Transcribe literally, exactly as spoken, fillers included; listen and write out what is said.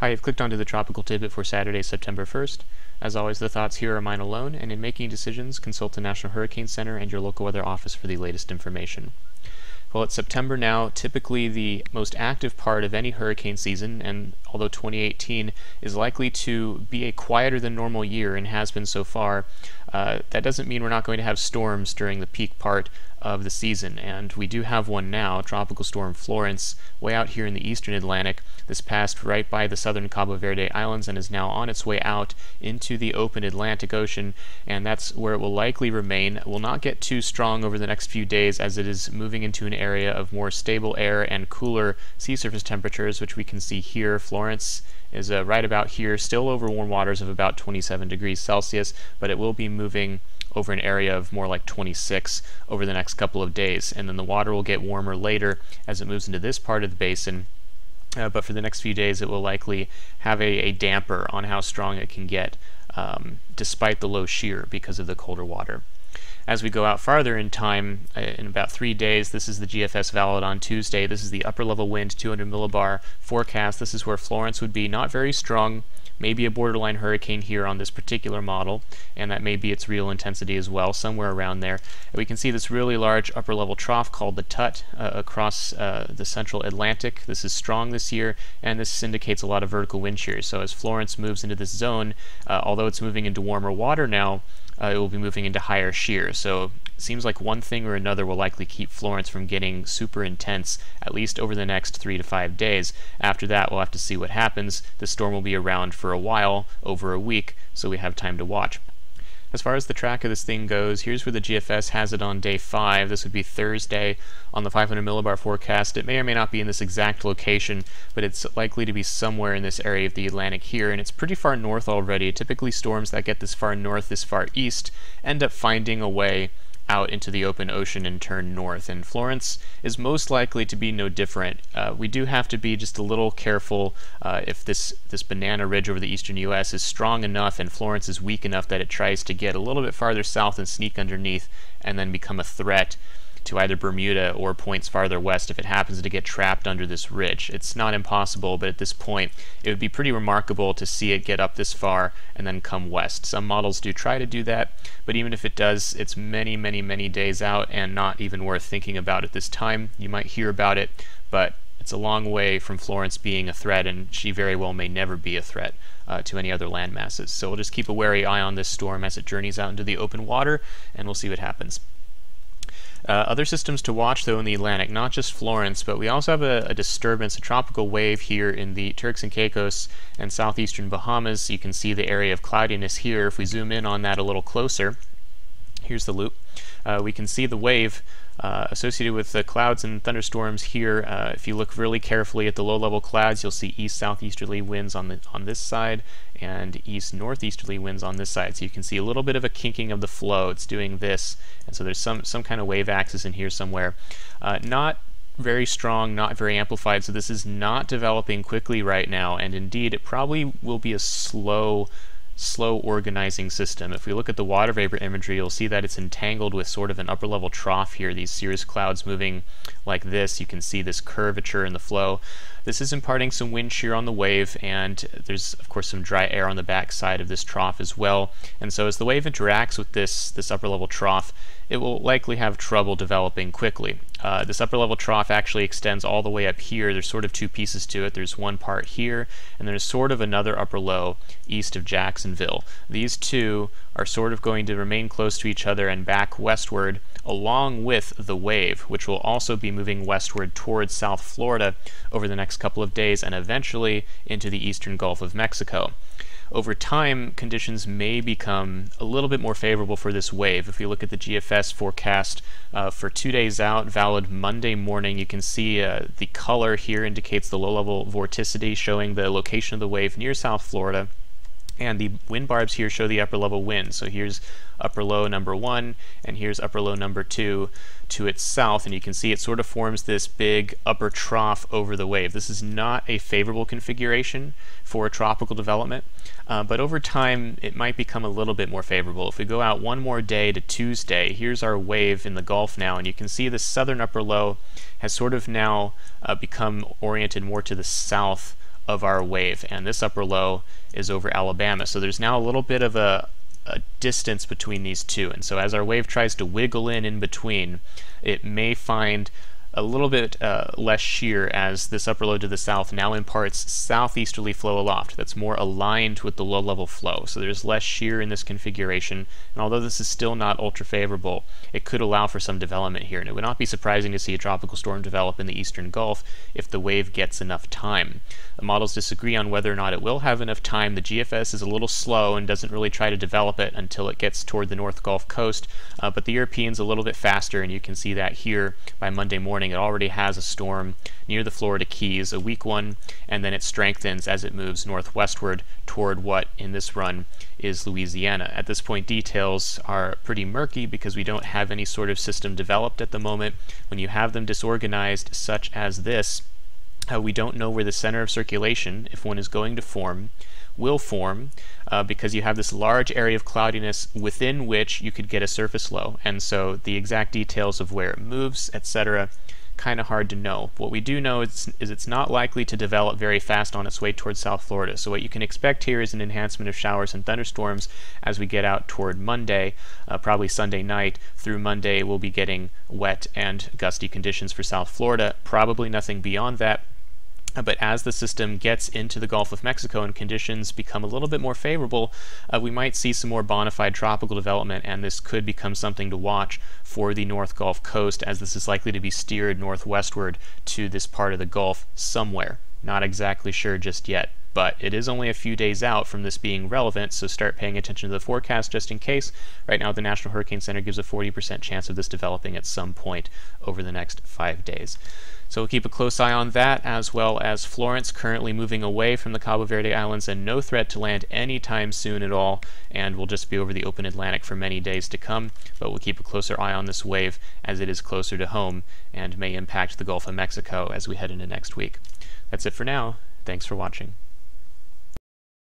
Hi, I've clicked onto the Tropical Tidbit for Saturday, September first. As always, the thoughts here are mine alone, and in making decisions, consult the National Hurricane Center and your local weather office for the latest information. Well, it's September now, typically the most active part of any hurricane season, and although twenty eighteen is likely to be a quieter than normal year and has been so far, uh, that doesn't mean we're not going to have storms during the peak part of the season, and we do have one now, Tropical Storm Florence, way out here in the eastern Atlantic. This passed right by the southern Cabo Verde Islands and is now on its way out into the open Atlantic Ocean, and that's where it will likely remain. It will not get too strong over the next few days as it is moving into an area of more stable air and cooler sea surface temperatures, which we can see here. Florence is uh, right about here, still over warm waters of about twenty-seven degrees Celsius, but it will be moving over an area of more like twenty-six over the next couple of days, and then the water will get warmer later as it moves into this part of the basin. Uh, but for the next few days, it will likely have a, a damper on how strong it can get, um, despite the low shear because of the colder water. As we go out farther in time, in about three days, this is the G F S valid on Tuesday. This is the upper level wind, two hundred millibar forecast. This is where Florence would be, not very strong, maybe a borderline hurricane here on this particular model, and that may be its real intensity as well, somewhere around there. And we can see this really large upper level trough called the Tut uh, across uh, the central Atlantic. This is strong this year, and this indicates a lot of vertical wind shear. So as Florence moves into this zone, uh, although it's moving into warmer water now, Uh, it will be moving into higher shear, so it seems like one thing or another will likely keep Florence from getting super intense, at least over the next three to five days. After that, we'll have to see what happens. The storm will be around for a while, over a week, so we have time to watch. As far as the track of this thing goes, here's where the G F S has it on day five. This would be Thursday on the five hundred millibar forecast. It may or may not be in this exact location, but it's likely to be somewhere in this area of the Atlantic here, and it's pretty far north already. Typically storms that get this far north, this far east, end up finding a way out into the open ocean and turn north, and Florence is most likely to be no different. Uh, we do have to be just a little careful uh, if this, this banana ridge over the eastern U S is strong enough and Florence is weak enough that it tries to get a little bit farther south and sneak underneath and then become a threat to either Bermuda or points farther west if it happens to get trapped under this ridge. It's not impossible, but at this point it would be pretty remarkable to see it get up this far and then come west. Some models do try to do that, but even if it does, it's many, many, many days out and not even worth thinking about at this time. You might hear about it, but it's a long way from Florence being a threat, and she very well may never be a threat uh, to any other land masses. So we'll just keep a wary eye on this storm as it journeys out into the open water, and we'll see what happens. Uh, other systems to watch, though, in the Atlantic, not just Florence, but we also have a, a disturbance, a tropical wave here in the Turks and Caicos and southeastern Bahamas. You can see the area of cloudiness here. If we zoom in on that a little closer, here's the loop. Uh, we can see the wave uh, associated with the clouds and thunderstorms here. Uh, if you look really carefully at the low-level clouds, you'll see east-southeasterly winds on the on this side and east-northeasterly winds on this side. So you can see a little bit of a kinking of the flow. It's doing this, and so there's some some kind of wave axis in here somewhere. Uh, not very strong, not very amplified, so this is not developing quickly right now, and indeed it probably will be a slow slow organizing system. If we look at the water vapor imagery, you'll see that it's entangled with sort of an upper level trough here, these cirrus clouds moving like this. You can see this curvature in the flow. This is imparting some wind shear on the wave, and there's of course some dry air on the back side of this trough as well, and so as the wave interacts with this this upper level trough, it will likely have trouble developing quickly. Uh, this upper level trough actually extends all the way up here. There's sort of two pieces to it. There's one part here, and there's sort of another upper low east of Jacksonville. These two are sort of going to remain close to each other and back westward, along with the wave, which will also be moving westward towards South Florida over the next couple of days and eventually into the eastern Gulf of Mexico. Over time, conditions may become a little bit more favorable for this wave. If we look at the G F S forecast uh, for two days out, valid Monday morning, you can see uh, the color here indicates the low-level vorticity, showing the location of the wave near South Florida. And the wind barbs here show the upper level wind. So here's upper low number one, and here's upper low number two to its south. And you can see it sort of forms this big upper trough over the wave. This is not a favorable configuration for tropical development, uh, but over time it might become a little bit more favorable. If we go out one more day to Tuesday, here's our wave in the Gulf now, and you can see the southern upper low has sort of now uh, become oriented more to the south of our wave, and this upper low is over Alabama. So there's now a little bit of a, a distance between these two, and so as our wave tries to wiggle in in between, it may find a little bit uh, less shear as this upper low to the south now imparts southeasterly flow aloft that's more aligned with the low level flow. So there's less shear in this configuration, and although this is still not ultra favorable, it could allow for some development here, and it would not be surprising to see a tropical storm develop in the eastern Gulf if the wave gets enough time. The models disagree on whether or not it will have enough time. The G F S is a little slow and doesn't really try to develop it until it gets toward the North Gulf Coast, uh, but the Europeans a little bit faster, and you can see that here by Monday morning. It already has a storm near the Florida Keys, a weak one, and then it strengthens as it moves northwestward toward what in this run is Louisiana. At this point, details are pretty murky because we don't have any sort of system developed at the moment. When you have them disorganized such as this, uh, we don't know where the center of circulation, if one is going to form, will form, uh, because you have this large area of cloudiness within which you could get a surface low, and so the exact details of where it moves, et cetera, kind of hard to know. What we do know is, is it's not likely to develop very fast on its way towards South Florida. So what you can expect here is an enhancement of showers and thunderstorms as we get out toward Monday, uh, probably Sunday night through Monday. We'll be getting wet and gusty conditions for South Florida, probably nothing beyond that. But as the system gets into the Gulf of Mexico and conditions become a little bit more favorable, uh, we might see some more bona fide tropical development, and this could become something to watch for the North Gulf Coast, as this is likely to be steered northwestward to this part of the Gulf somewhere. Not exactly sure just yet, but it is only a few days out from this being relevant, so start paying attention to the forecast just in case. Right now, the National Hurricane Center gives a forty percent chance of this developing at some point over the next five days. So we'll keep a close eye on that, as well as Florence currently moving away from the Cabo Verde Islands and no threat to land anytime soon at all, and will just be over the open Atlantic for many days to come, but we'll keep a closer eye on this wave as it is closer to home and may impact the Gulf of Mexico as we head into next week. That's it for now. Thanks for watching.